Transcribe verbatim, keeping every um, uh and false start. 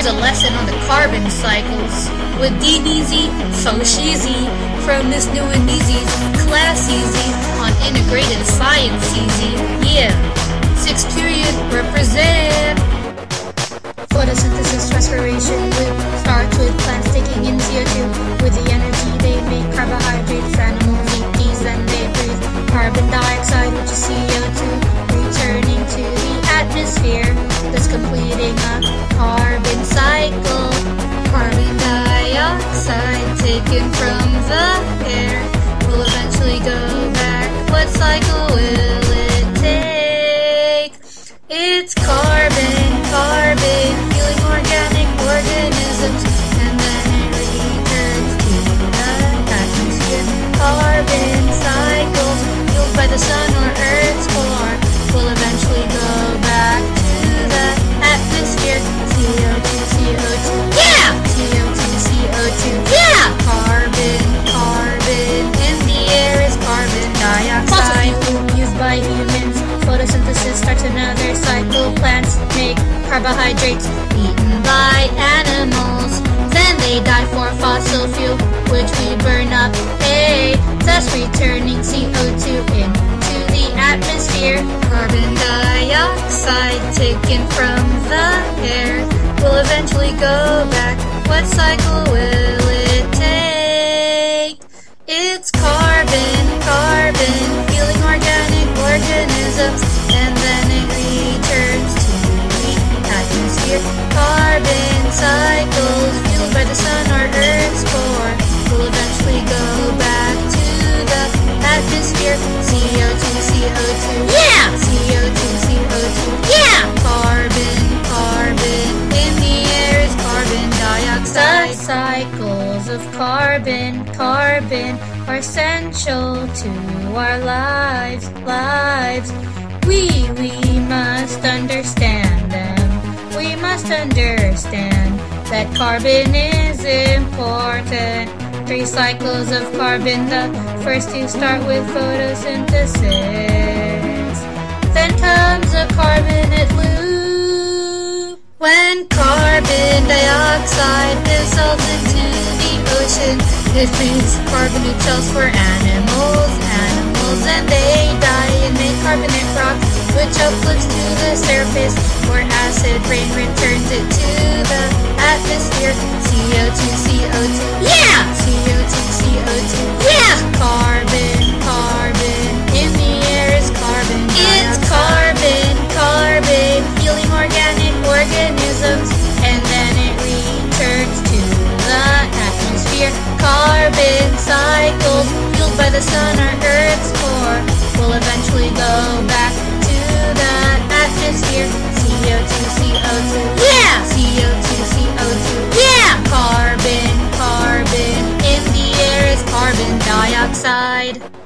here's a lesson on the carbon cycles with D B Z, Soshizi, from Miss New and Easy, Class Easy, on Integrated Science Easy. Yeah, sixth period, represent! Photosynthesis respiration with, starts with plants taking in C O two. With the energy they make carbohydrates, animals eat these and they breathe carbon dioxide, which is C O two, returning to the atmosphere. That's completing a carbon cycle. Carbon dioxide taken from the air will eventually go back. What cycle will it take? It's carbon, carbon, healing organic organisms, and then it returns to the atmosphere. Carbon cycles, fueled by the sun or Earth's core, will eventually go back to the atmosphere. C O two, C O two, yeah! C O two, C O two, yeah! Carbon, carbon, in the air is carbon dioxide. Fossil fuel used by humans. Photosynthesis starts another cycle. Plants make carbohydrates, eaten by animals. Then they die for fossil fuel, which we burn up, hey, thus returning C O two into the atmosphere. Carbon dioxide taken from the air will eventually go back. What cycle will it take? It's carbon, carbon, healing organic organisms, and then it returns to the atmosphere. Carbon cycles, fueled by the sun or Earth's core, will eventually go back to the atmosphere. C O two, C O two, yeah! C O two, C O two, yeah! Carbon, carbon, in the air is carbon dioxide. The cycles of carbon, carbon, are essential to our lives, lives. We, we must understand them. We must understand that carbon is important. Three cycles of carbon, the first two start with photosynthesis. Then comes a carbonate loop. When carbon dioxide dissolves into the ocean, it creates carbonate shells for animals, animals, and they die and make carbonate rocks, which uplifts to the surface, where acid rain returns it to the atmosphere. C O two, C O two, yeah! C O two, C O two, yeah! Carbon, carbon, in the air is carbon dioxide. It's carbon, carbon, healing organic organisms, and then it returns to the atmosphere. Carbon cycles, fueled by the sun or Earth's core, will eventually go back to the atmosphere. C O two, C O two, yeah! C O two, C O two, yeah! Carbon, carbon, in the air is carbon dioxide.